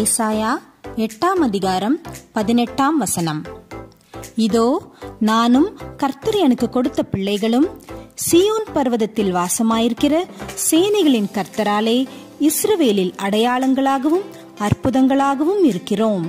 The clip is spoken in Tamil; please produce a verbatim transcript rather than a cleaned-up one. ஏசாயா எட்டாம் அதிகாரம் பதினெட்டாம் வசனம். இதோ, நானும் கர்த்தர் எனக்கு கொடுத்த பிள்ளைகளும் சீயோன் பர்வதத்தில் வாசமாயிருக்கிற சேனைகளின் கர்த்தராலே இஸ்ரவேலில் அடையாளங்களாகவும் அற்புதங்களாகவும் இருக்கிறோம்.